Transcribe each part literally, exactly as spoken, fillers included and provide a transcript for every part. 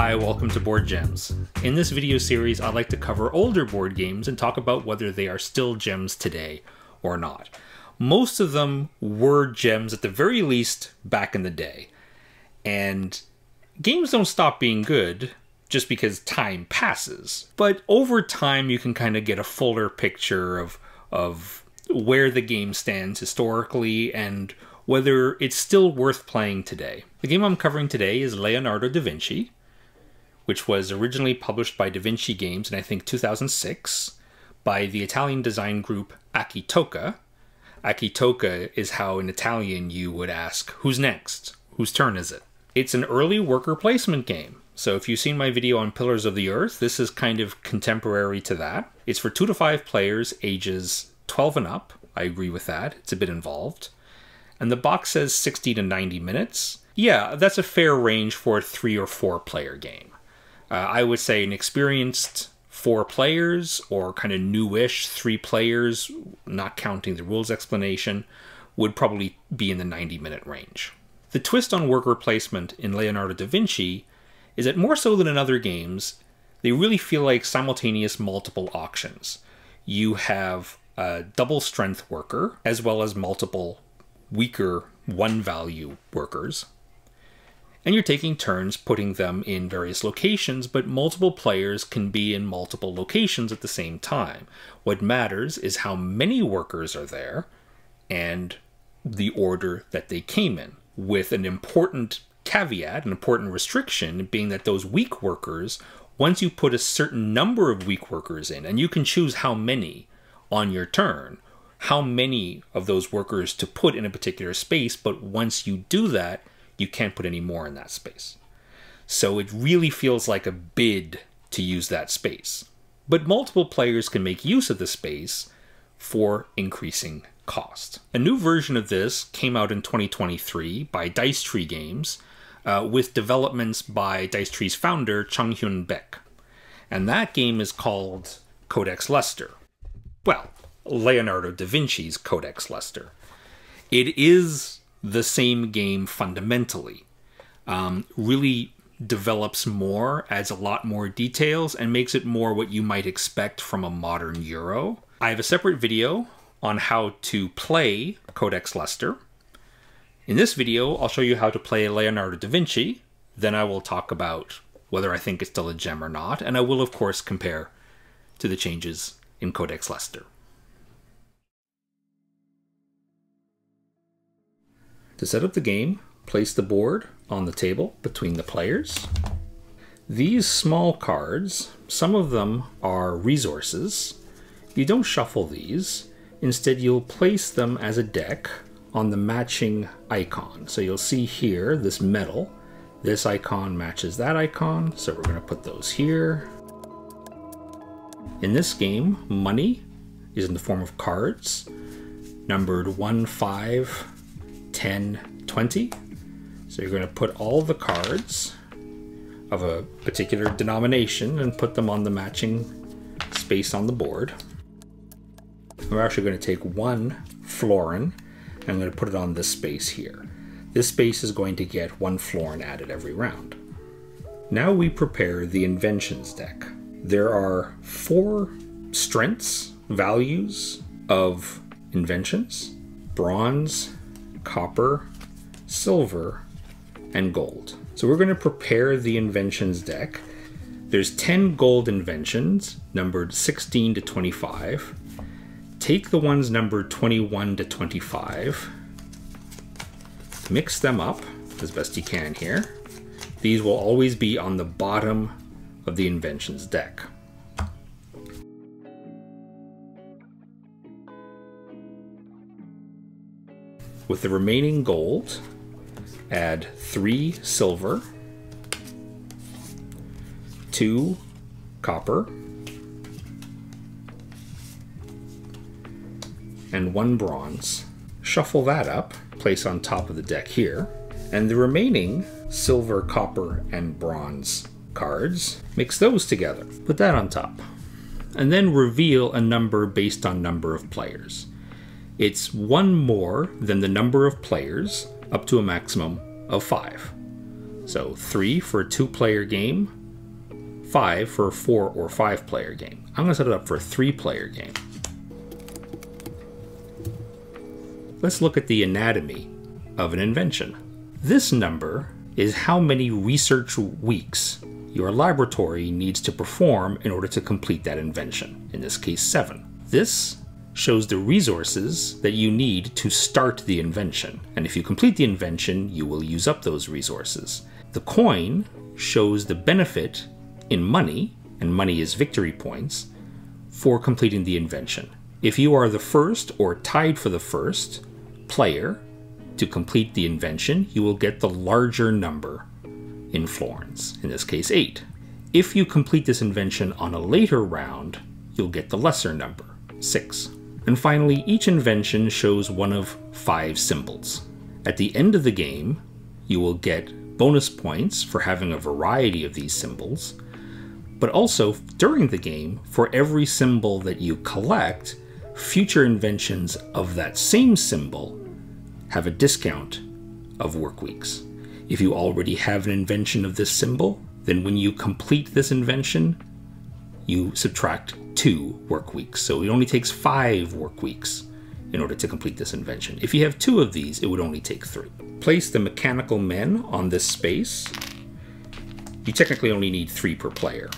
Hi, welcome to Board Gems. In this video series, I'd like to cover older board games and talk about whether they are still gems today or not. Most of them were gems at the very least back in the day. And games don't stop being good just because time passes. But over time, you can kind of get a fuller picture of, of where the game stands historically and whether it's still worth playing today. The game I'm covering today is Leonardo da Vinci, which was originally published by Da Vinci Games in, I think, two thousand six by the Italian design group Acchittocca. Acchittocca is how in Italian you would ask, who's next? Whose turn is it? It's an early worker placement game. So if you've seen my video on Pillars of the Earth, this is kind of contemporary to that. It's for two to five players, ages twelve and up. I agree with that. It's a bit involved. And the box says sixty to ninety minutes. Yeah, that's a fair range for a three or four player game. Uh, I would say an experienced four players or kind of newish three players, not counting the rules explanation, would probably be in the ninety minute range. The twist on worker placement in Leonardo da Vinci is that more so than in other games, they really feel like simultaneous multiple auctions. You have a double strength worker as well as multiple weaker one value workers. And you're taking turns putting them in various locations, but multiple players can be in multiple locations at the same time. What matters is how many workers are there and the order that they came in, with an important caveat, an important restriction being that those weak workers, once you put a certain number of weak workers in, and you can choose how many on your turn, how many of those workers to put in a particular space, but once you do that, you can't put any more in that space. So it really feels like a bid to use that space. But multiple players can make use of the space for increasing cost. A new version of this came out in twenty twenty-three by Dice Tree Games uh, with developments by Dice Tree's founder, Changhyun Baek. And that game is called Codex Leicester. Well, Leonardo da Vinci's Codex Leicester. It is the same game fundamentally, um, really develops more, adds a lot more details, and makes it more what you might expect from a modern Euro. I have a separate video on how to play Codex Leicester. In this video, I'll show you how to play Leonardo da Vinci, then I will talk about whether I think it's still a gem or not, and I will of course compare to the changes in Codex Leicester. To set up the game, place the board on the table between the players. These small cards, some of them are resources. You don't shuffle these. Instead, you'll place them as a deck on the matching icon. So you'll see here, this metal, this icon matches that icon. So we're gonna put those here. In this game, money is in the form of cards, numbered one, five, ten, twenty. So you're going to put all the cards of a particular denomination and put them on the matching space on the board. We're actually going to take one florin and I'm going to put it on this space here. This space is going to get one florin added every round. Now we prepare the inventions deck. There are four strengths, values of inventions: bronze, copper, silver, and gold. So we're going to prepare the inventions deck. There's ten gold inventions numbered sixteen to twenty-five. Take the ones numbered twenty-one to twenty-five. Mix them up as best you can here. These will always be on the bottom of the inventions deck. With the remaining gold, add three silver, two copper, and one bronze. Shuffle that up, place on top of the deck here, and the remaining silver, copper, and bronze cards, mix those together. Put that on top, and then reveal a number based on number of players. It's one more than the number of players up to a maximum of five. So three for a two-player game, five for a four or five-player game. I'm gonna set it up for a three-player game. Let's look at the anatomy of an invention. This number is how many research weeks your laboratory needs to perform in order to complete that invention, in this case seven. This shows the resources that you need to start the invention, and if you complete the invention, you will use up those resources. The coin shows the benefit in money, and money is victory points, for completing the invention. If you are the first or tied for the first player to complete the invention, you will get the larger number in florins, in this case eight. If you complete this invention on a later round, you'll get the lesser number, six. And finally, each invention shows one of five symbols. At the end of the game, you will get bonus points for having a variety of these symbols, but also during the game, for every symbol that you collect, future inventions of that same symbol have a discount of work weeks. If you already have an invention of this symbol, then when you complete this invention, you subtract two work weeks. So it only takes five work weeks in order to complete this invention. If you have two of these, it would only take three. Place the mechanical men on this space. You technically only need three per player.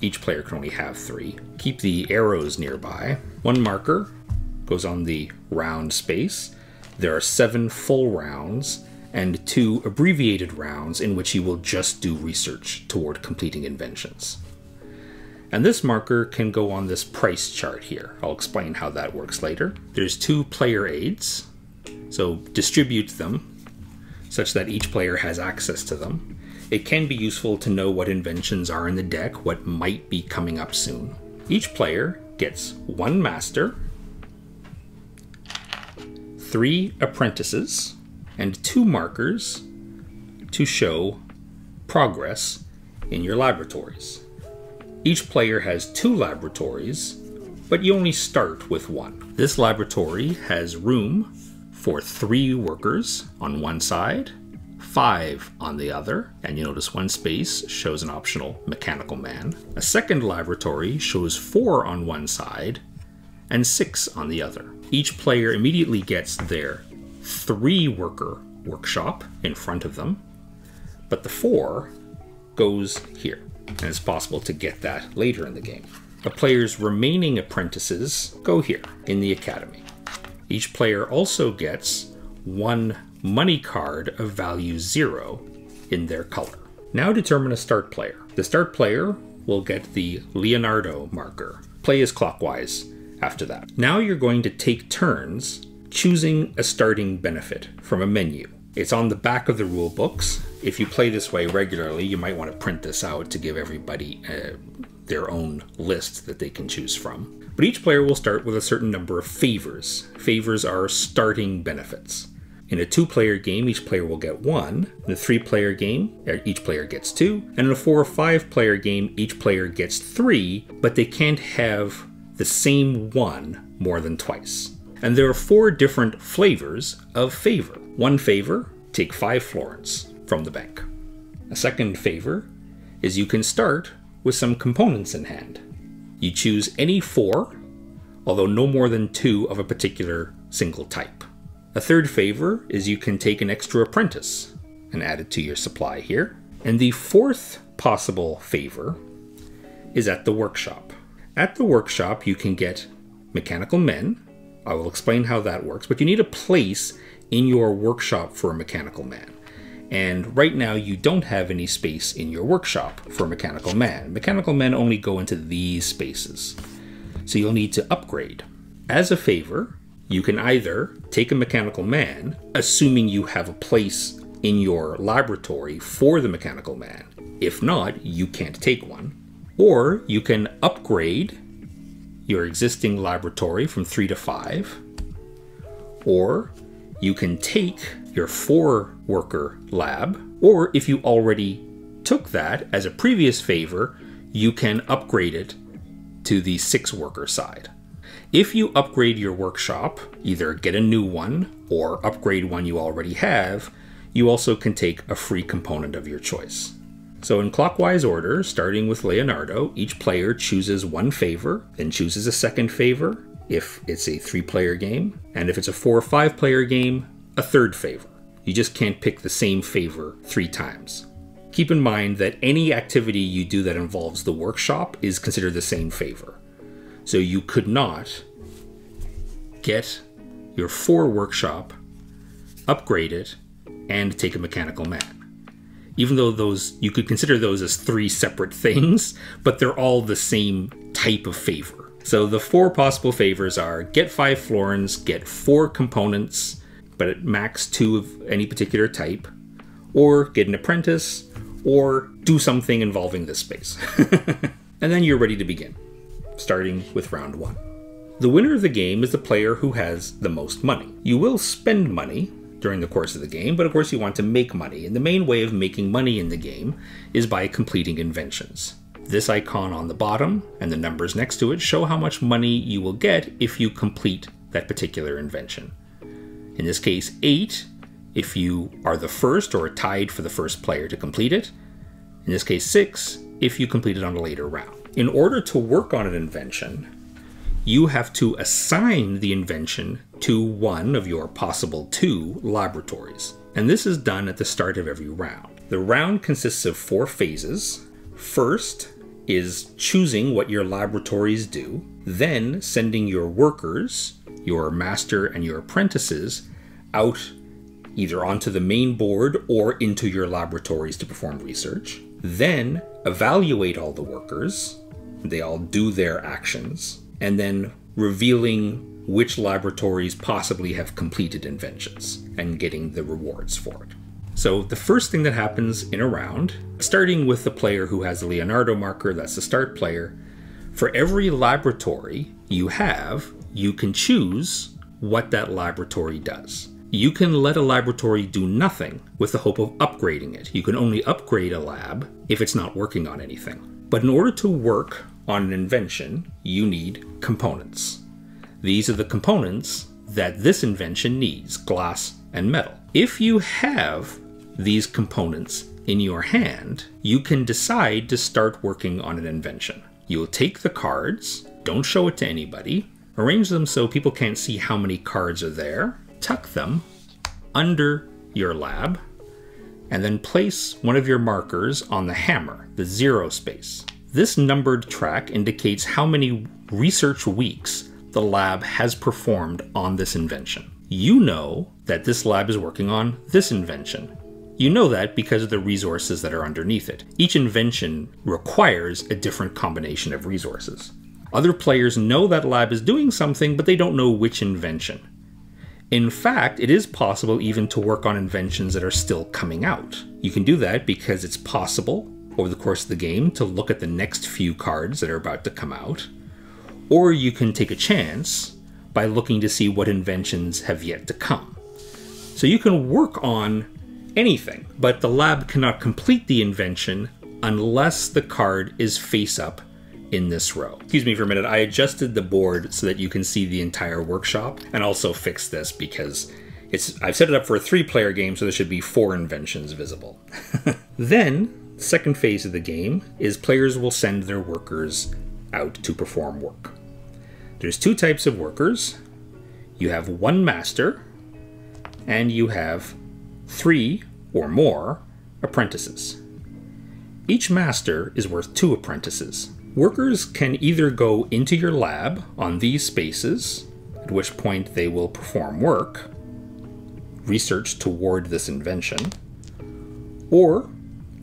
Each player can only have three. Keep the arrows nearby. One marker goes on the round space. There are seven full rounds and two abbreviated rounds in which you will just do research toward completing inventions. And this marker can go on this price chart here. I'll explain how that works later. There's two player aids, so distribute them such that each player has access to them. It can be useful to know what inventions are in the deck, what might be coming up soon. Each player gets one master, three apprentices, and two markers to show progress in your laboratories. Each player has two laboratories, but you only start with one. This laboratory has room for three workers on one side, five on the other, and you notice one space shows an optional mechanical man. A second laboratory shows four on one side and six on the other. Each player immediately gets their three worker workshop in front of them, but the four goes here. And it's possible to get that later in the game. A player's remaining apprentices go here in the academy. Each player also gets one money card of value zero in their color. Now determine a start player. The start player will get the Leonardo marker. Play is clockwise after that. Now you're going to take turns choosing a starting benefit from a menu. It's on the back of the rule books. If you play this way regularly, you might want to print this out to give everybody uh, their own list that they can choose from. But each player will start with a certain number of favors. Favors are starting benefits. In a two-player game, each player will get one. In a three-player game, each player gets two. And in a four or five-player game, each player gets three, but they can't have the same one more than twice. And there are four different flavors of favor. One favor, take five florins from the bank. A second favor is you can start with some components in hand. You choose any four, although no more than two of a particular single type. A third favor is you can take an extra apprentice and add it to your supply here. And the fourth possible favor is at the workshop. At the workshop, you can get mechanical men. I will explain how that works, but you need a place in your workshop for a mechanical man. And right now you don't have any space in your workshop for a mechanical man. Mechanical men only go into these spaces. So you'll need to upgrade. As a favor, you can either take a mechanical man, assuming you have a place in your laboratory for the mechanical man. If not, you can't take one. Or you can upgrade your existing laboratory from three to five, or you can take your four worker lab, or if you already took that as a previous favor, you can upgrade it to the six worker side. If you upgrade your workshop, either get a new one or upgrade one you already have, You also can take a free component of your choice. So in clockwise order, starting with Leonardo, each player chooses one favor, then chooses a second favor, if it's a three-player game, and if it's a four or five-player game, a third favor. You just can't pick the same favor three times. Keep in mind that any activity you do that involves the workshop is considered the same favor. So you could not get your four workshop, upgrade it, and take a mechanical man. Even though those, you could consider those as three separate things, but they're all the same type of favor. So the four possible favors are get five florins, get four components, but at max two of any particular type, or get an apprentice, or do something involving this space. And then you're ready to begin, starting with round one. The winner of the game is the player who has the most money. You will spend money during the course of the game, but of course you want to make money, and the main way of making money in the game is by completing inventions. This icon on the bottom and the numbers next to it show how much money you will get if you complete that particular invention. In this case, eight if you are the first or are tied for the first player to complete it. In this case, six if you complete it on a later round. In order to work on an invention, you have to assign the invention to one of your possible two laboratories. And this is done at the start of every round. The round consists of four phases. First is choosing what your laboratories do, then sending your workers, your master and your apprentices, out either onto the main board or into your laboratories to perform research. Then evaluate all the workers. They all do their actions. And then revealing which laboratories possibly have completed inventions and getting the rewards for it. So the first thing that happens in a round, starting with the player who has the Leonardo marker, that's the start player, for every laboratory you have, you can choose what that laboratory does. You can let a laboratory do nothing with the hope of upgrading it. You can only upgrade a lab if it's not working on anything. But in order to work on an invention, you need components. These are the components that this invention needs, glass and metal. If you have these components in your hand, you can decide to start working on an invention. You'll take the cards, don't show it to anybody, arrange them so people can't see how many cards are there, tuck them under your lab, and then place one of your markers on the hammer, the zero space. This numbered track indicates how many research weeks the lab has performed on this invention. You know that this lab is working on this invention. You know that because of the resources that are underneath it. Each invention requires a different combination of resources. Other players know that lab is doing something, but they don't know which invention. In fact, it is possible even to work on inventions that are still coming out. You can do that because it's possible over the course of the game to look at the next few cards that are about to come out, or you can take a chance by looking to see what inventions have yet to come. So you can work on anything, but the lab cannot complete the invention unless the card is face up in this row. Excuse me for a minute, I adjusted the board so that you can see the entire workshop, and also fixed this because it's, I've set it up for a three-player game, so there should be four inventions visible. Then, the second phase of the game is players will send their workers out to perform work. There's two types of workers. You have one master, and you have three or more apprentices. Each master is worth two apprentices. Workers can either go into your lab on these spaces, at which point they will perform work, research toward this invention, or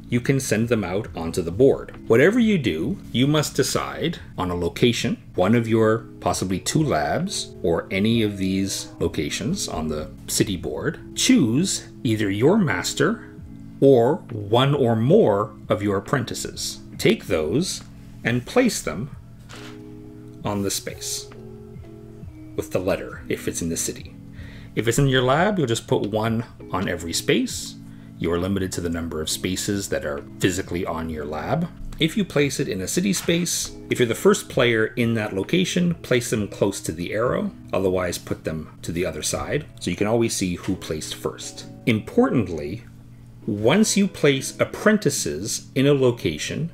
you can send them out onto the board. Whatever you do, you must decide on a location, one of your possibly two labs, or any of these locations on the city board. Choose either your master or one or more of your apprentices. Take those and place them on the space with the letter if it's in the city. If it's in your lab, you'll just put one on every space. You are limited to the number of spaces that are physically on your lab. If you place it in a city space, if you're the first player in that location, place them close to the arrow, otherwise put them to the other side, so you can always see who placed first. Importantly, once you place apprentices in a location,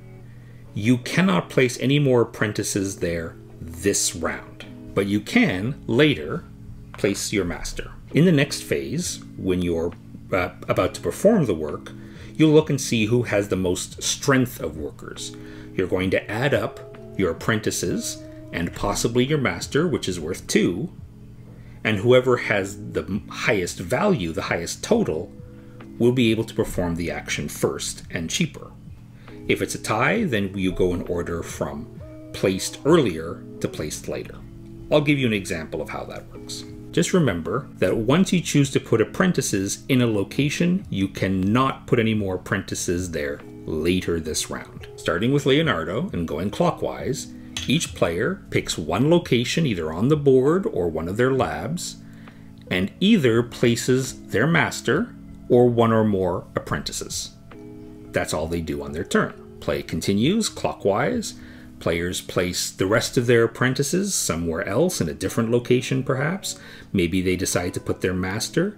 you cannot place any more apprentices there this round, but you can later place your master. In the next phase, when you're uh, about to perform the work, you'll look and see who has the most strength of workers. You're going to add up your apprentices and possibly your master, which is worth two, and whoever has the highest value, the highest total, will be able to perform the action first and cheaper. If it's a tie, then you go in order from placed earlier to placed later. I'll give you an example of how that works. Just remember that once you choose to put apprentices in a location, you cannot put any more apprentices there later this round. Starting with Leonardo and going clockwise, each player picks one location either on the board or one of their labs, and either places their master or one or more apprentices. That's all they do on their turn. Play continues clockwise. Players place the rest of their apprentices somewhere else in a different location perhaps. Maybe they decide to put their master.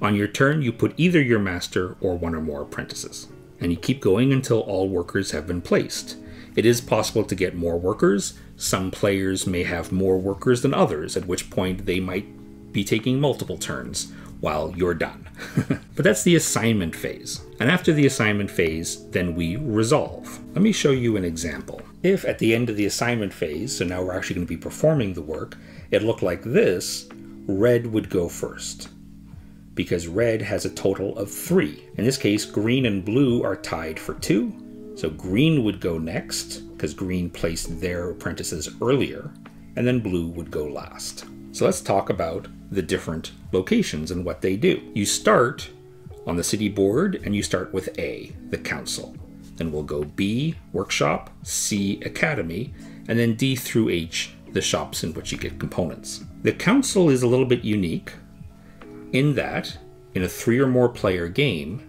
On your turn, you put either your master or one or more apprentices. And you keep going until all workers have been placed. It is possible to get more workers. Some players may have more workers than others, at which point they might be taking multiple turns while you're done. But that's the assignment phase. And after the assignment phase, then we resolve. Let me show you an example. If at the end of the assignment phase, so now we're actually going to be performing the work, it looked like this, red would go first, because red has a total of three. In this case, green and blue are tied for two. So green would go next, because green placed their apprentices earlier, and then blue would go last. So let's talk about the different locations and what they do. You start on the city board, and you start with A, the council. Then we'll go B, workshop, C, academy, and then D through H, the shops in which you get components. The council is a little bit unique in that, in a three or more player game,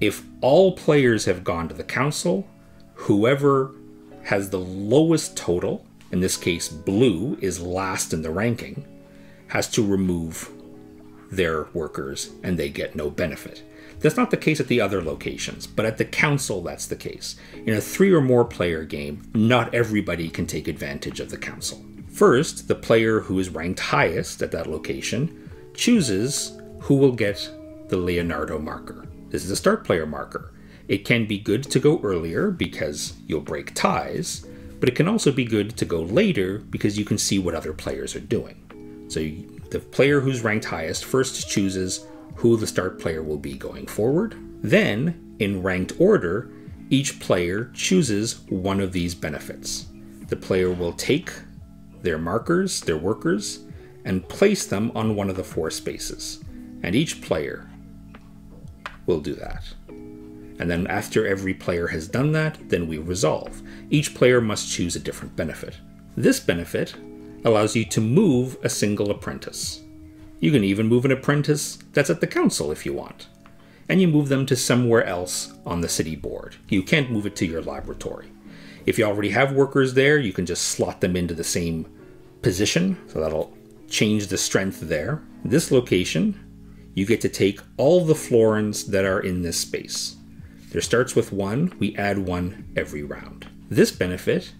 if all players have gone to the council, whoever has the lowest total, in this case blue is last in the ranking, has to remove their workers and they get no benefit. That's not the case at the other locations, but at the council, that's the case. In a three or more player game, not everybody can take advantage of the council. First, the player who is ranked highest at that location chooses who will get the Leonardo marker. This is a start player marker. It can be good to go earlier because you'll break ties, but it can also be good to go later because you can see what other players are doing. So the player who's ranked highest first chooses who the start player will be going forward. Then, in ranked order, each player chooses one of these benefits. The player will take their markers, their workers, and place them on one of the four spaces. And each player will do that. And then after every player has done that, then we resolve. Each player must choose a different benefit. This benefit allows you to move a single apprentice. You can even move an apprentice that's at the council if you want, and you move them to somewhere else on the city board. You can't move it to your laboratory. If you already have workers there, you can just slot them into the same position, so that'll change the strength there. This location, you get to take all the florins that are in this space. There starts with one, we add one every round. This benefit,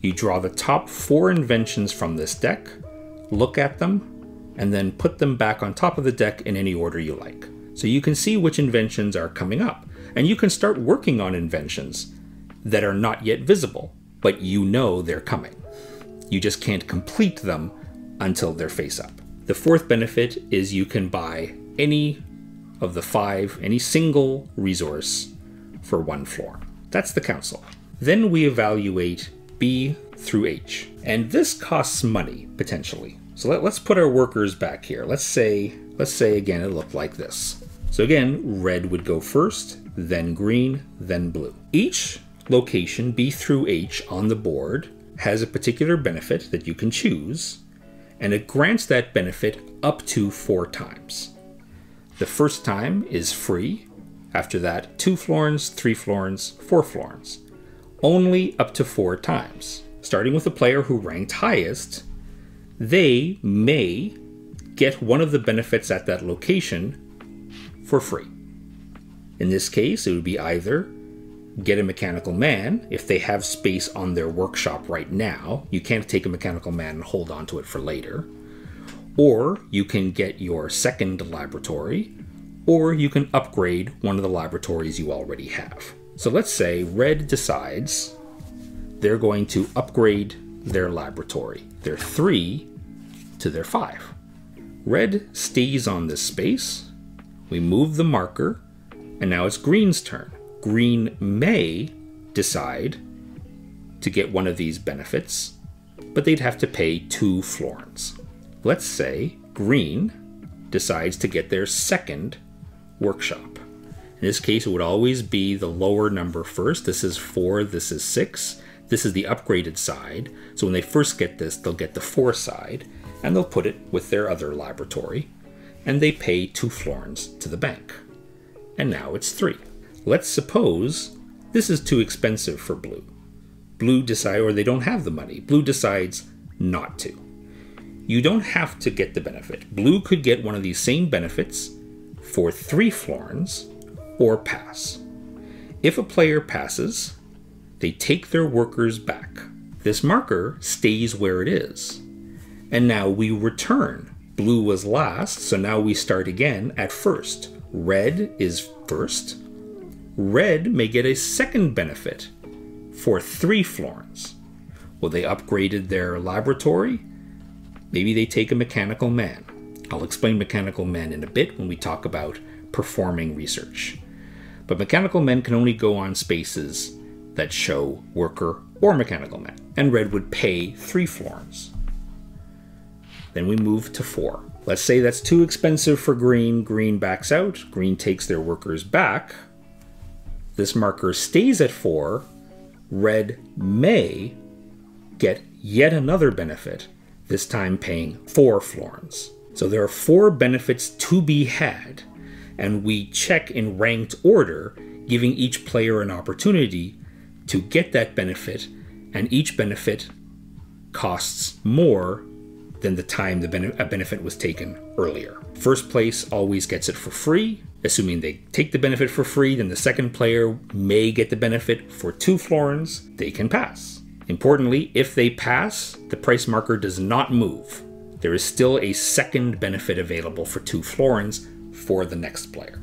you draw the top four inventions from this deck, look at them, and then put them back on top of the deck in any order you like. So you can see which inventions are coming up, and you can start working on inventions that are not yet visible, but you know they're coming. You just can't complete them until they're face up. The fourth benefit is you can buy any of the five, any single resource for one floor. That's the council. Then we evaluate B through H, and this costs money, potentially. So let, let's put our workers back here. Let's say, let's say again, it looked like this. So again, red would go first, then green, then blue. Each location, B through H on the board, has a particular benefit that you can choose, and it grants that benefit up to four times. The first time is free. After that, two florins, three florins, four florins. Only up to four times. Starting with the player who ranked highest, they may get one of the benefits at that location for free. In this case, it would be either get a mechanical man, if they have space on their workshop right now. You can't take a mechanical man and hold on to it for later. Or you can get your second laboratory, or you can upgrade one of the laboratories you already have. So let's say Red decides they're going to upgrade their laboratory, their three to their five. Red stays on this space. We move the marker, and now it's Green's turn. Green may decide to get one of these benefits, but they'd have to pay two florins. Let's say Green decides to get their second workshop. In this case, it would always be the lower number first. This is four, this is six. This is the upgraded side. So when they first get this, they'll get the four side, and they'll put it with their other laboratory, and they pay two florins to the bank. And now it's three. Let's suppose this is too expensive for Blue. Blue decides, or they don't have the money. Blue decides not to. You don't have to get the benefit. Blue could get one of these same benefits for three florins or pass. If a player passes, they take their workers back. This marker stays where it is. And now we return. Blue was last, so now we start again at first. Red is first. Red may get a second benefit for three florins. Well, they upgraded their laboratory. Maybe they take a mechanical man. I'll explain mechanical men in a bit when we talk about performing research. But mechanical men can only go on spaces that show worker or mechanical man. And Red would pay three florins. Then we move to four. Let's say that's too expensive for Green. Green backs out. Green takes their workers back. This marker stays at four. Red may get yet another benefit, this time paying four florins. So there are four benefits to be had, and we check in ranked order, giving each player an opportunity to get that benefit, and each benefit costs more than the time the benefit, a benefit was taken earlier. First place always gets it for free. Assuming they take the benefit for free, then the second player may get the benefit for two florins. They can pass. Importantly, if they pass, the price marker does not move. There is still a second benefit available for two florins for the next player.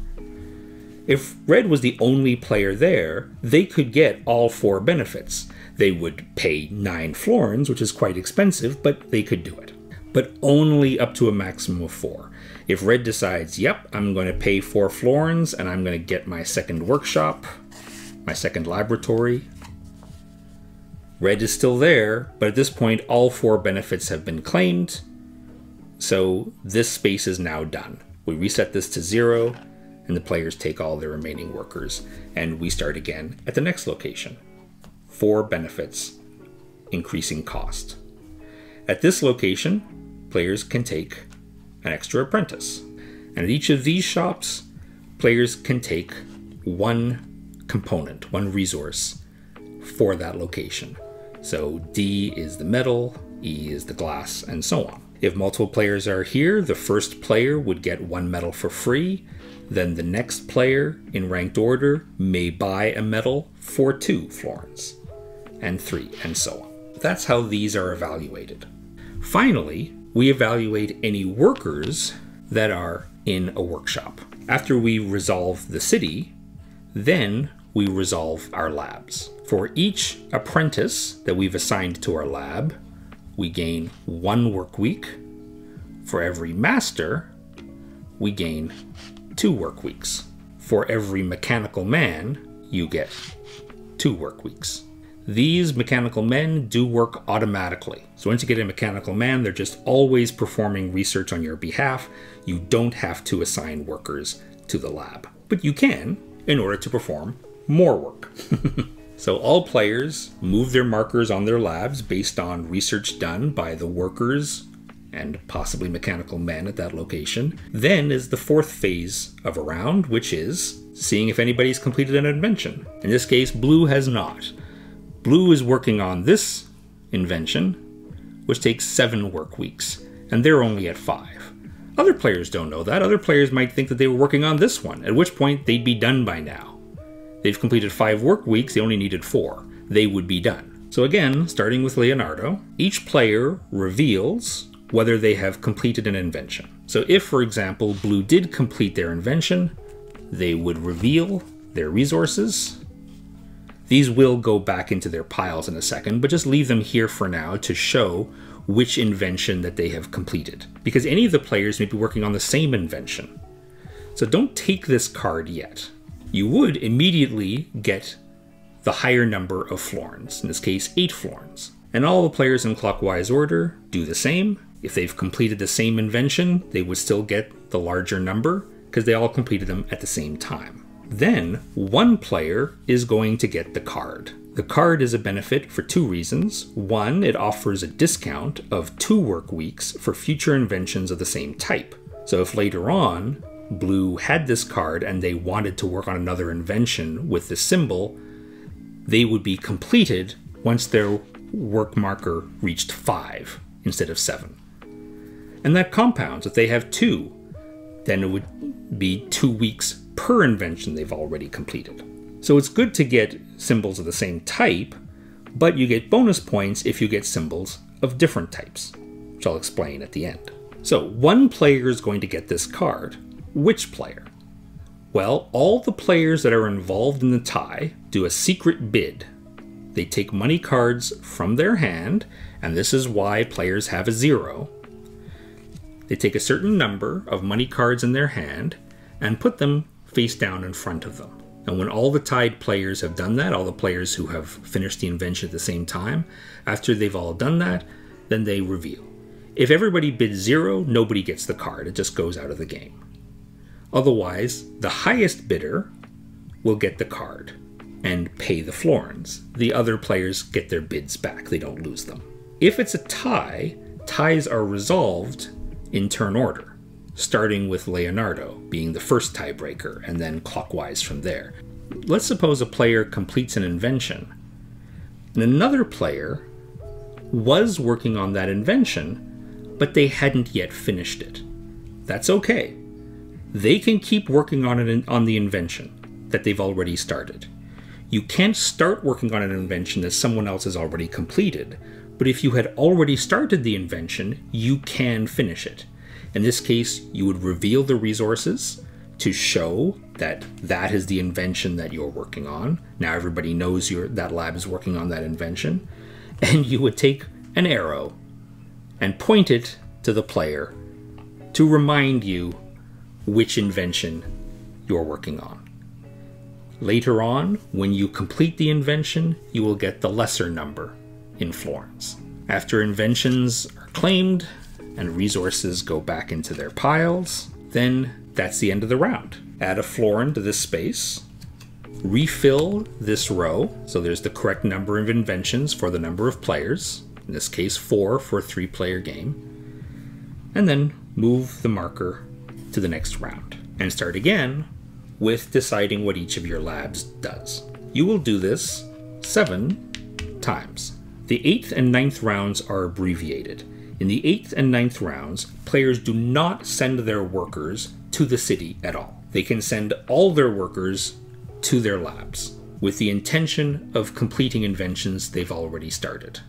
If Red was the only player there, they could get all four benefits. They would pay nine florins, which is quite expensive, but they could do it. But only up to a maximum of four. If Red decides, yep, I'm going to pay four florins and I'm going to get my second workshop, my second laboratory, Red is still there, but at this point, all four benefits have been claimed. So this space is now done. We reset this to zero, and the players take all their remaining workers, and we start again at the next location. Four benefits, increasing cost. At this location, players can take an extra apprentice. And at each of these shops, players can take one component, one resource for that location. So D is the metal, E is the glass, and so on. If multiple players are here, the first player would get one medal for free, then the next player in ranked order may buy a medal for two florins, and three, and so on. That's how these are evaluated. Finally, we evaluate any workers that are in a workshop. After we resolve the city, then we resolve our labs. For each apprentice that we've assigned to our lab, we gain one work week. For every master, we gain two work weeks. For every mechanical man, you get two work weeks. These mechanical men do work automatically. So once you get a mechanical man, they're just always performing research on your behalf. You don't have to assign workers to the lab, but you can in order to perform more work. So all players move their markers on their labs based on research done by the workers and possibly mechanical men at that location. Then is the fourth phase of a round, which is seeing if anybody's completed an invention. In this case, Blue has not. Blue is working on this invention, which takes seven work weeks, and they're only at five. Other players don't know that. Other players might think that they were working on this one, at which point they'd be done by now. They've completed five work weeks, they only needed four. They would be done. So again, starting with Leonardo, each player reveals whether they have completed an invention. So if, for example, Blue did complete their invention, they would reveal their resources. These will go back into their piles in a second, but just leave them here for now to show which invention that they have completed, because any of the players may be working on the same invention. So don't take this card yet. You would immediately get the higher number of florins, in this case, eight florins. And all the players in clockwise order do the same. If they've completed the same invention, they would still get the larger number because they all completed them at the same time. Then one player is going to get the card. The card is a benefit for two reasons. One, it offers a discount of two work weeks for future inventions of the same type. So if later on Blue had this card and they wanted to work on another invention with the symbol, they would be completed once their work marker reached five instead of seven. And that compounds. If they have two, then it would be two weeks per invention they've already completed. So it's good to get symbols of the same type, but you get bonus points if you get symbols of different types, which I'll explain at the end. So one player is going to get this card. Which player? Well, all the players that are involved in the tie do a secret bid. They take money cards from their hand, and this is why players have a zero. They take a certain number of money cards in their hand and put them face down in front of them. And when all the tied players have done that, all the players who have finished the invention at the same time, after they've all done that, then they reveal. If everybody bids zero, nobody gets the card. It just goes out of the game. Otherwise, the highest bidder will get the card and pay the florins. The other players get their bids back, they don't lose them. If it's a tie, ties are resolved in turn order, starting with Leonardo being the first tiebreaker and then clockwise from there. Let's suppose a player completes an invention and another player was working on that invention, but they hadn't yet finished it. That's okay. They can keep working on it on the invention that they've already started. You can't start working on an invention that someone else has already completed, but if you had already started the invention, you can finish it. In this case, you would reveal the resources to show that that is the invention that you're working on. Now everybody knows you're, that lab is working on that invention. And you would take an arrow and point it to the player to remind you which invention you're working on. Later on, when you complete the invention, you will get the lesser number in florins. After inventions are claimed and resources go back into their piles, then that's the end of the round. Add a florin to this space, refill this row, so there's the correct number of inventions for the number of players, in this case four for a three-player game, and then move the marker to the next round and start again with deciding what each of your labs does. You will do this seven times. The eighth and ninth rounds are abbreviated. In the eighth and ninth rounds, players do not send their workers to the city at all. They can send all their workers to their labs with the intention of completing inventions they've already started.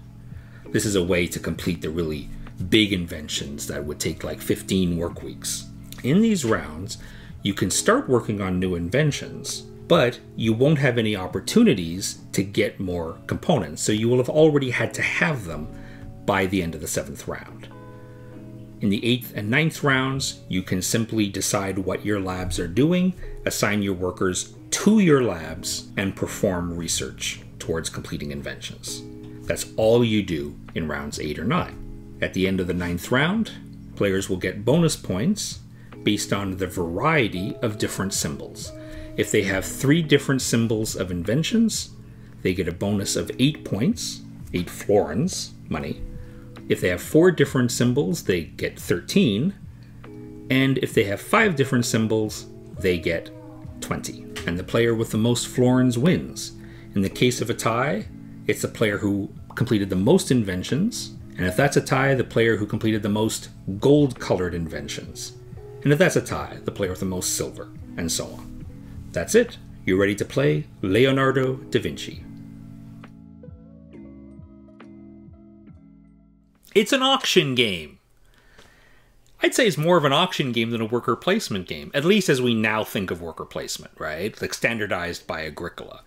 This is a way to complete the really big inventions that would take like fifteen work weeks. In these rounds, you can start working on new inventions, but you won't have any opportunities to get more components, so you will have already had to have them by the end of the seventh round. In the eighth and ninth rounds, you can simply decide what your labs are doing, assign your workers to your labs, and perform research towards completing inventions. That's all you do in rounds eight or nine. At the end of the ninth round, players will get bonus points based on the variety of different symbols. If they have three different symbols of inventions, they get a bonus of eight points, eight florins, money. If they have four different symbols, they get thirteen. And if they have five different symbols, they get twenty. And the player with the most florins wins. In the case of a tie, it's the player who completed the most inventions And if that's a tie, the player who completed the most gold-colored inventions. And if that's a tie, the player with the most silver, and so on. That's it. You're ready to play Leonardo da Vinci. It's an auction game. I'd say it's more of an auction game than a worker placement game, at least as we now think of worker placement, right? Like standardized by Agricola,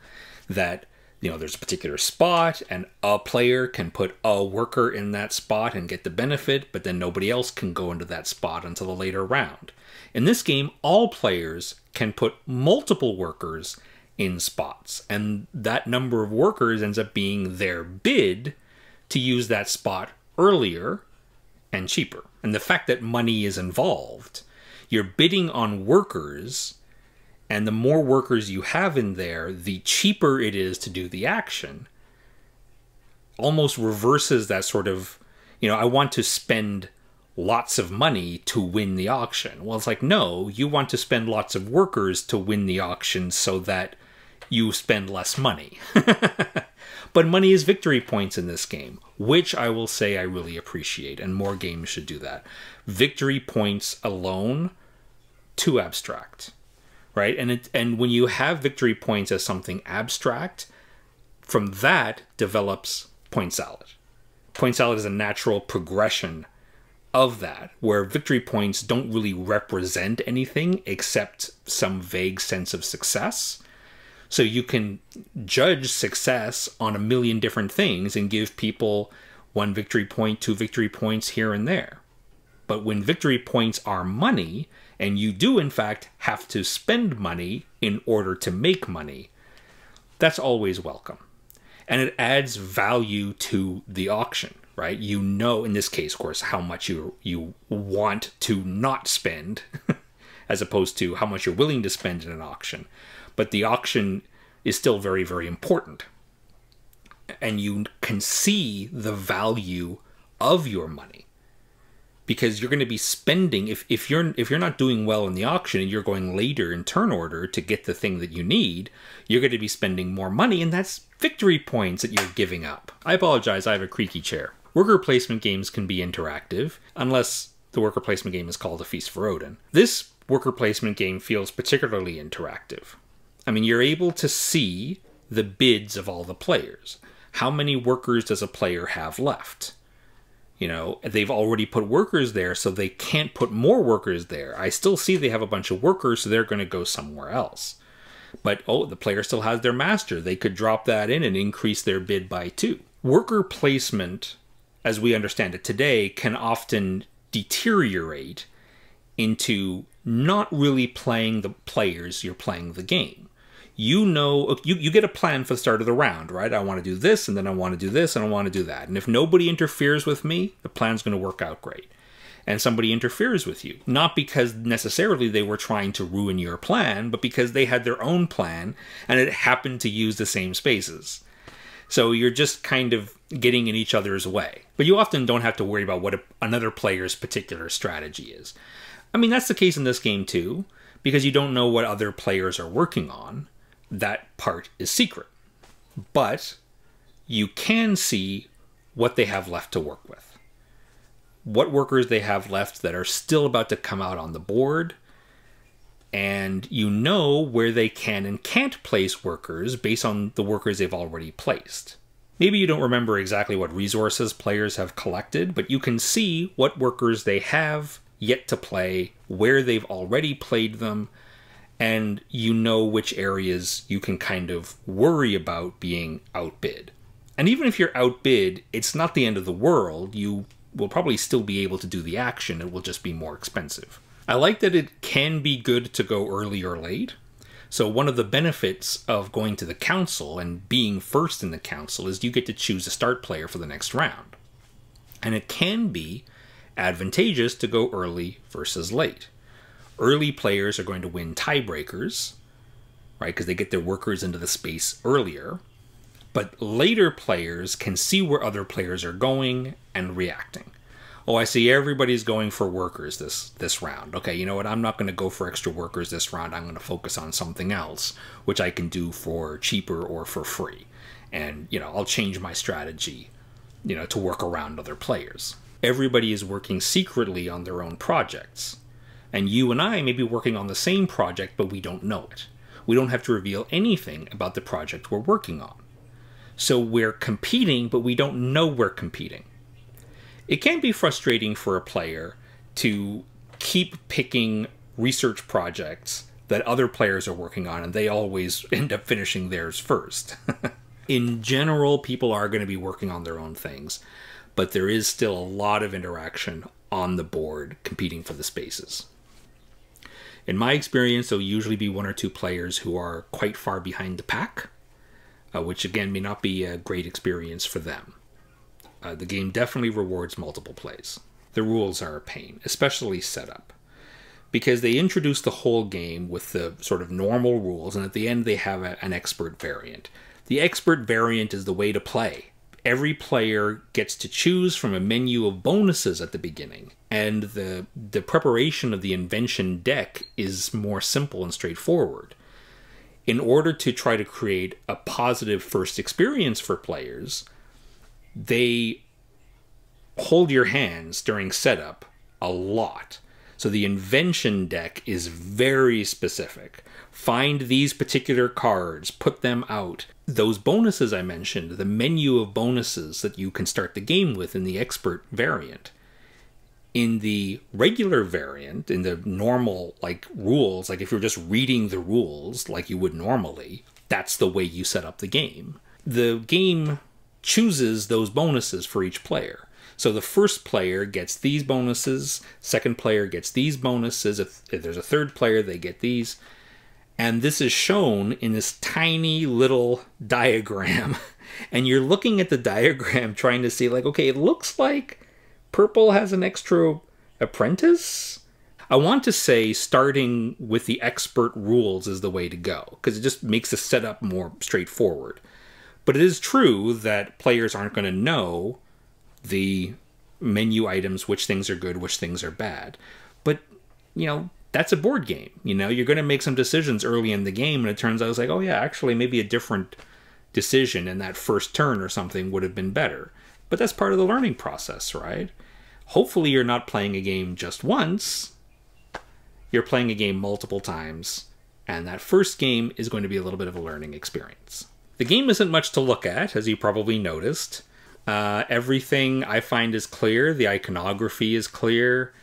that, you know, there's a particular spot and a player can put a worker in that spot and get the benefit, but then nobody else can go into that spot until a later round. In this game, all players can put multiple workers in spots, and that number of workers ends up being their bid to use that spot earlier and cheaper. And the fact that money is involved, you're bidding on workers, and the more workers you have in there, the cheaper it is to do the action. Almost reverses that sort of, you know, I want to spend lots of money to win the auction. Well, it's like, no, you want to spend lots of workers to win the auction so that you spend less money. But money is victory points in this game, which I will say I really appreciate, and more games should do that. Victory points alone, too abstract, right? And it, and when you have victory points as something abstract, from that develops point salad. Point salad is a natural progression of that, where victory points don't really represent anything except some vague sense of success. So you can judge success on a million different things and give people one victory point, two victory points here and there. But when victory points are money, and you do in fact have to spend money in order to make money, that's always welcome. And it adds value to the auction, right? You know, in this case, of course, how much you, you want to not spend as opposed to how much you're willing to spend in an auction. But the auction is still very, very important. And you can see the value of your money, because you're going to be spending, if, if you're if you're not doing well in the auction and you're going later in turn order to get the thing that you need, you're going to be spending more money, and that's victory points that you're giving up. I apologize, I have a creaky chair. Worker placement games can be interactive, unless the worker placement game is called A Feast for Odin. This worker placement game feels particularly interactive. I mean, you're able to see the bids of all the players. How many workers does a player have left? You know, they've already put workers there, so they can't put more workers there. I still see they have a bunch of workers, so they're going to go somewhere else. But, oh, the player still has their master. They could drop that in and increase their bid by two. Worker placement, as we understand it today, can often deteriorate into not really playing the players, you're playing the game. You know, you, you get a plan for the start of the round, right? I want to do this, and then I want to do this, and I want to do that. And if nobody interferes with me, the plan's going to work out great. And somebody interferes with you, not because necessarily they were trying to ruin your plan, but because they had their own plan, and it happened to use the same spaces. So you're just kind of getting in each other's way. But you often don't have to worry about what a, another player's particular strategy is. I mean, that's the case in this game too, because you don't know what other players are working on. That part is secret. But you can see what they have left to work with. What workers they have left that are still about to come out on the board. And you know where they can and can't place workers based on the workers they've already placed. Maybe you don't remember exactly what resources players have collected, but you can see what workers they have yet to play, where they've already played them, and you know which areas you can kind of worry about being outbid. And even if you're outbid, it's not the end of the world. You will probably still be able to do the action. It will just be more expensive. I like that it can be good to go early or late. So one of the benefits of going to the council and being first in the council is you get to choose a start player for the next round. And it can be advantageous to go early versus late. Early players are going to win tiebreakers, right? Because they get their workers into the space earlier. But later players can see where other players are going and reacting. Oh, I see everybody's going for workers this, this round. Okay, you know what? I'm not going to go for extra workers this round. I'm going to focus on something else, which I can do for cheaper or for free. And, you know, I'll change my strategy you know, to work around other players. Everybody is working secretly on their own projects. And you and I may be working on the same project, but we don't know it. We don't have to reveal anything about the project we're working on. So we're competing, but we don't know we're competing. It can be frustrating for a player to keep picking research projects that other players are working on, and they always end up finishing theirs first. In general, people are going to be working on their own things, but there is still a lot of interaction on the board competing for the spaces. In my experience, there'll usually be one or two players who are quite far behind the pack, uh, which again may not be a great experience for them. Uh, the game definitely rewards multiple plays. The rules are a pain, especially setup, because they introduce the whole game with the sort of normal rules, and at the end they have a, an expert variant. The expert variant is the way to play. Every player gets to choose from a menu of bonuses at the beginning, and the, the preparation of the invention deck is more simple and straightforward. In order to try to create a positive first experience for players, they hold your hands during setup a lot. So the invention deck is very specific. Find these particular cards, put them out. Those bonuses I mentioned, the menu of bonuses that you can start the game with in the expert variant. In the regular variant, in the normal like rules, like if you're just reading the rules like you would normally, that's the way you set up the game. The game chooses those bonuses for each player. So the first player gets these bonuses, second player gets these bonuses, if, if there's a third player, they get these. And this is shown in this tiny little diagram. And you're looking at the diagram trying to see like, okay, it looks like purple has an extra apprentice. I want to say starting with the expert rules is the way to go, because it just makes the setup more straightforward. But it is true that players aren't going to know the menu items, which things are good, which things are bad. But, you know, that's a board game. You know, you're going to make some decisions early in the game, and it turns out it's like, oh yeah, actually maybe a different decision in that first turn or something would have been better. But that's part of the learning process, right? Hopefully you're not playing a game just once. You're playing a game multiple times, and that first game is going to be a little bit of a learning experience. The game isn't much to look at, as you probably noticed. Uh, everything I find is clear. The iconography is clear.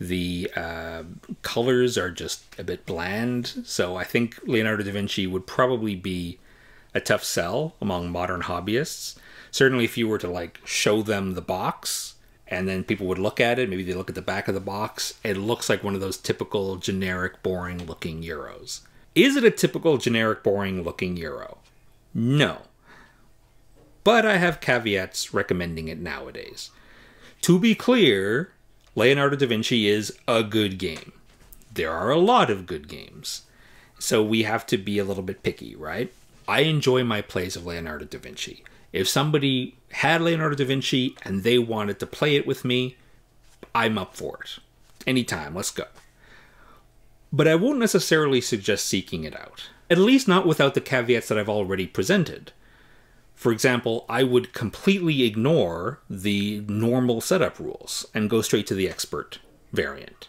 The uh, colors are just a bit bland. So I think Leonardo da Vinci would probably be a tough sell among modern hobbyists. Certainly if you were to like show them the box and then people would look at it, maybe they look at the back of the box, it looks like one of those typical generic boring looking Euros. Is it a typical generic boring looking Euro? No. But I have caveats recommending it nowadays. To be clear, Leonardo da Vinci is a good game. There are a lot of good games. So we have to be a little bit picky, right? I enjoy my plays of Leonardo da Vinci. If somebody had Leonardo da Vinci and they wanted to play it with me, I'm up for it. Anytime, let's go. But I won't necessarily suggest seeking it out. At least not without the caveats that I've already presented. For example, I would completely ignore the normal setup rules and go straight to the expert variant.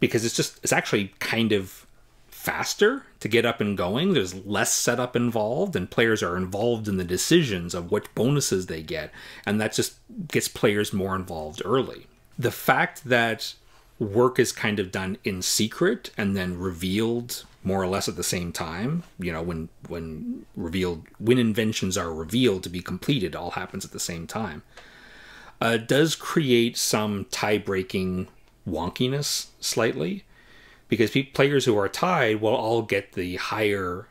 Because it's just, it's actually kind of faster to get up and going. There's less setup involved, and players are involved in the decisions of what bonuses they get. And that just gets players more involved early. The fact that work is kind of done in secret and then revealed more or less at the same time, you know, when when revealed, when inventions are revealed to be completed, all happens at the same time, uh, does create some tie-breaking wonkiness slightly, because players who are tied will all get the higher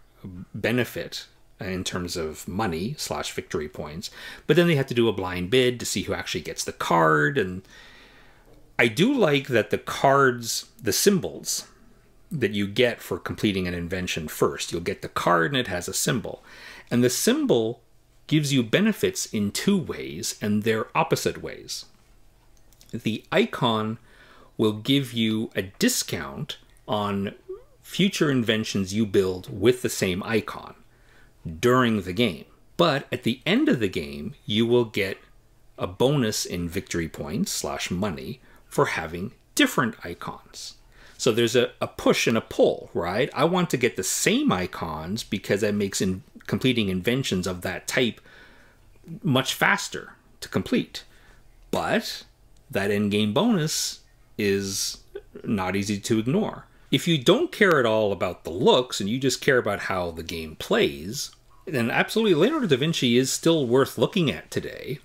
benefit in terms of money slash victory points, but then they have to do a blind bid to see who actually gets the card. And I do like that the cards, the symbols that you get for completing an invention first. You'll get the card and it has a symbol. And the symbol gives you benefits in two ways, and they're opposite ways. The icon will give you a discount on future inventions you build with the same icon during the game. But at the end of the game, you will get a bonus in victory points slash money for having different icons. So there's a, a push and a pull, right? I want to get the same icons because that makes in, completing inventions of that type much faster to complete. But that end game bonus is not easy to ignore. If you don't care at all about the looks and you just care about how the game plays, then absolutely Leonardo da Vinci is still worth looking at today.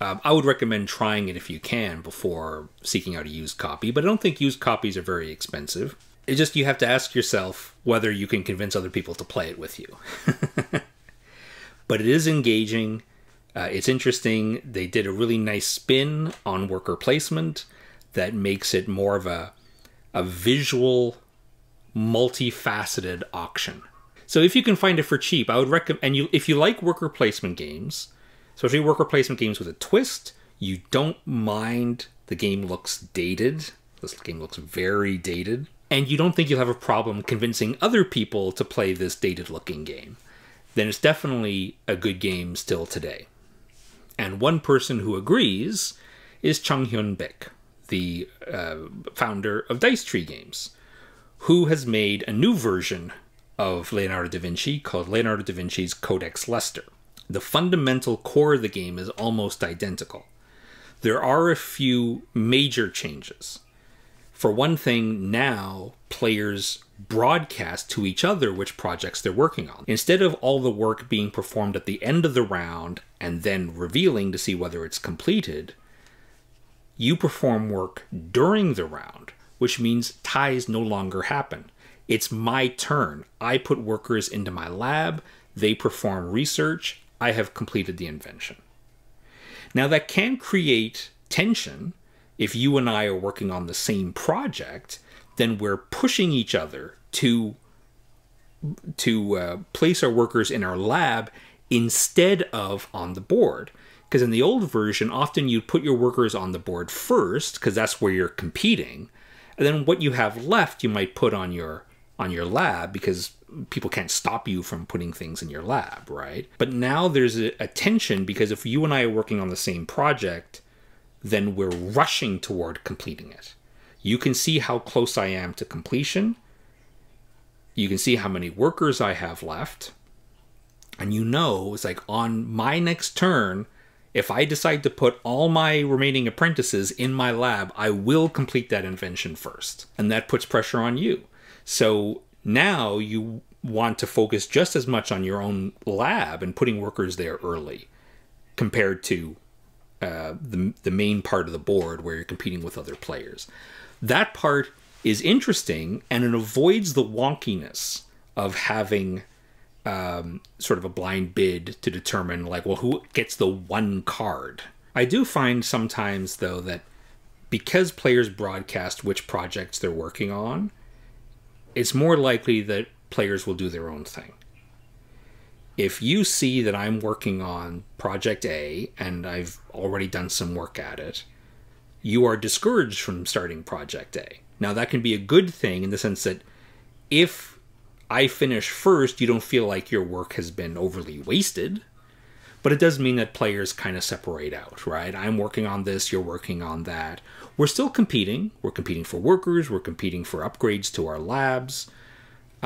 Um, I would recommend trying it if you can before seeking out a used copy, but I don't think used copies are very expensive. It's just you have to ask yourself whether you can convince other people to play it with you. But it is engaging. Uh, it's interesting. They did a really nice spin on worker placement that makes it more of a, a visual, multifaceted auction. So if you can find it for cheap, I would recommend, and you, if you like worker placement games, especially worker placement games with a twist, you don't mind the game looks dated. This game looks very dated. And you don't think you'll have a problem convincing other people to play this dated looking game. Then it's definitely a good game still today. And one person who agrees is Changhyun Baek, the uh, founder of Dice Tree Games, who has made a new version of Leonardo da Vinci called Leonardo da Vinci's Codex Leicester. The fundamental core of the game is almost identical. There are a few major changes. For one thing, now players broadcast to each other which projects they're working on. Instead of all the work being performed at the end of the round and then revealing to see whether it's completed, you perform work during the round, which means ties no longer happen. It's my turn. I put workers into my lab. They perform research. I have completed the invention. Now that can create tension. If you and I are working on the same project, then we're pushing each other to, to uh, place our workers in our lab instead of on the board. Because in the old version, often you'd put your workers on the board first, because that's where you're competing. And then what you have left, you might put on your on your lab, because people can't stop you from putting things in your lab, right? But now there's a, a tension, because if you and I are working on the same project, then we're rushing toward completing it. You can see how close I am to completion. You can see how many workers I have left. And you know, it's like on my next turn, if I decide to put all my remaining apprentices in my lab, I will complete that invention first. And that puts pressure on you. So now you want to focus just as much on your own lab and putting workers there early compared to uh, the, the main part of the board where you're competing with other players. That part is interesting, and it avoids the wonkiness of having Um, sort of a blind bid to determine, like, well, who gets the one card? I do find sometimes, though, that because players broadcast which projects they're working on, it's more likely that players will do their own thing. If you see that I'm working on Project A and I've already done some work at it, you are discouraged from starting Project A. Now, that can be a good thing in the sense that if I finish first, you don't feel like your work has been overly wasted, but it does mean that players kind of separate out, right? I'm working on this, you're working on that. We're still competing. We're competing for workers, we're competing for upgrades to our labs,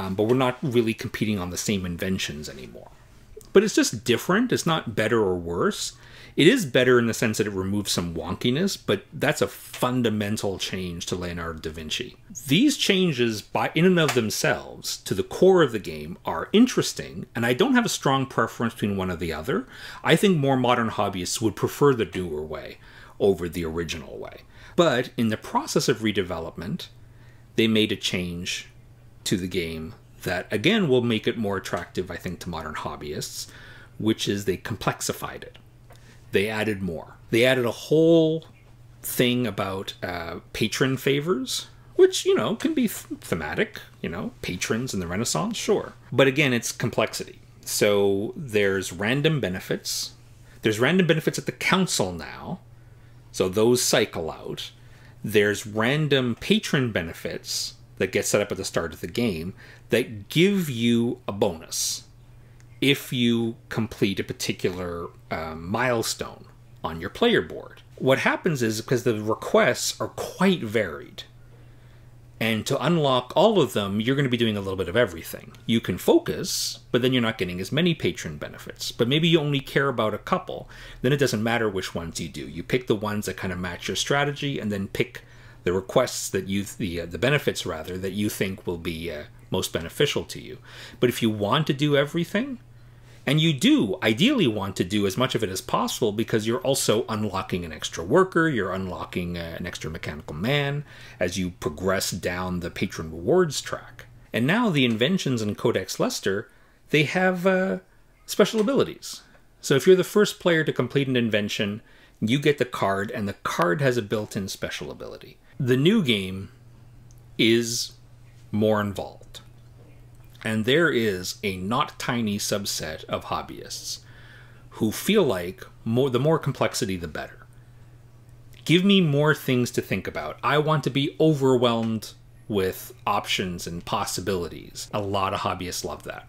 um, but we're not really competing on the same inventions anymore. But it's just different. It's not better or worse. It is better in the sense that it removes some wonkiness, but that's a fundamental change to Leonardo da Vinci. These changes, by in and of themselves, to the core of the game, are interesting, and I don't have a strong preference between one or the other. I think more modern hobbyists would prefer the newer way over the original way. But in the process of redevelopment, they made a change to the game that, again, will make it more attractive, I think, to modern hobbyists, which is they complexified it. They added more. They added a whole thing about uh, patron favors, which, you know, can be th thematic, you know, patrons in the Renaissance, sure. But again, it's complexity. So there's random benefits. There's random benefits at the council now. So those cycle out. There's random patron benefits that get set up at the start of the game that give you a bonus. if you complete a particular uh, milestone on your player board. What happens is, because the requests are quite varied, and to unlock all of them, you're going to be doing a little bit of everything. You can focus, but then you're not getting as many patron benefits. But maybe you only care about a couple. Then it doesn't matter which ones you do. You pick the ones that kind of match your strategy, and then pick the requests that you, the, uh, the benefits rather, that you think will be uh, most beneficial to you. But if you want to do everything, and you do ideally want to do as much of it as possible, because you're also unlocking an extra worker, you're unlocking uh, an extra mechanical man as you progress down the patron rewards track. And now the inventions in Codex Leicester, they have uh, special abilities. So if you're the first player to complete an invention, you get the card, and the card has a built-in special ability. The new game is more involved, and there is a not tiny subset of hobbyists who feel like more, the more complexity, the better. Give me more things to think about. I want to be overwhelmed with options and possibilities. A lot of hobbyists love that.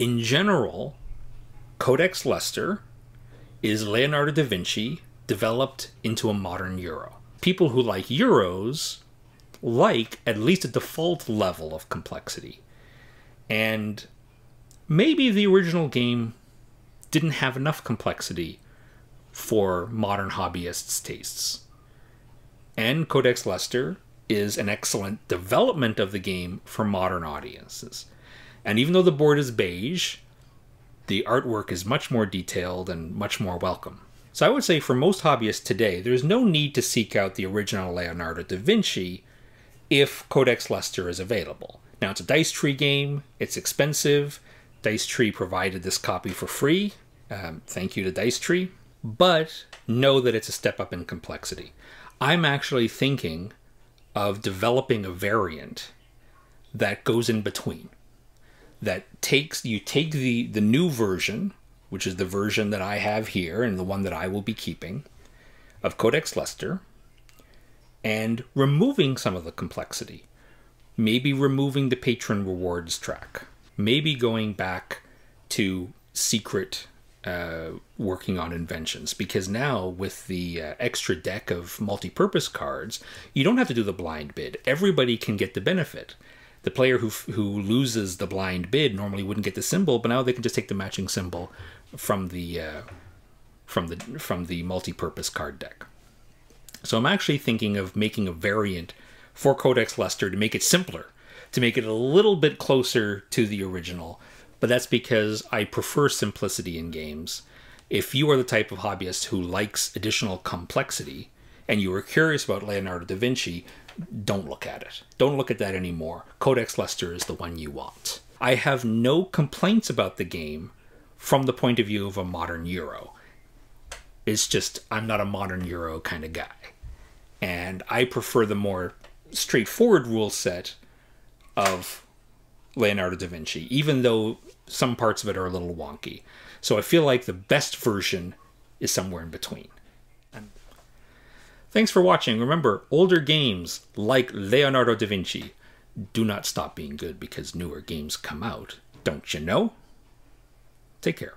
In general, Codex Leicester is Leonardo da Vinci developed into a modern Euro. People who like Euros like at least a default level of complexity. And maybe the original game didn't have enough complexity for modern hobbyists' tastes. And Codex Leicester is an excellent development of the game for modern audiences. And even though the board is beige, the artwork is much more detailed and much more welcome. So I would say for most hobbyists today, there's no need to seek out the original Leonardo da Vinci if Codex Leicester is available. Now, it's a Dice Tree game, it's expensive. Dice Tree provided this copy for free. Um, thank you to Dice Tree. But know that it's a step up in complexity. I'm actually thinking of developing a variant that goes in between. That takes, you take the, the new version, which is the version that I have here and the one that I will be keeping, of Codex Leicester, and removing some of the complexity. Maybe removing the patron rewards track. Maybe going back to secret uh, working on inventions, because now with the uh, extra deck of multi-purpose cards, you don't have to do the blind bid. Everybody can get the benefit. The player who, who loses the blind bid normally wouldn't get the symbol, but now they can just take the matching symbol from the uh, from the from the multi-purpose card deck. So I'm actually thinking of making a variant for Codex Leicester to make it simpler, to make it a little bit closer to the original. But that's because I prefer simplicity in games. If you are the type of hobbyist who likes additional complexity, and you were curious about Leonardo da Vinci, don't look at it. Don't look at that anymore. Codex Leicester is the one you want. I have no complaints about the game from the point of view of a modern Euro. It's just, I'm not a modern Euro kind of guy. And I prefer the more straightforward rule set of Leonardo da Vinci, even though some parts of it are a little wonky. So I feel like the best version is somewhere in between. Thanks for watching. Remember, older games like Leonardo da Vinci do not stop being good because newer games come out. Don't you know? Take care.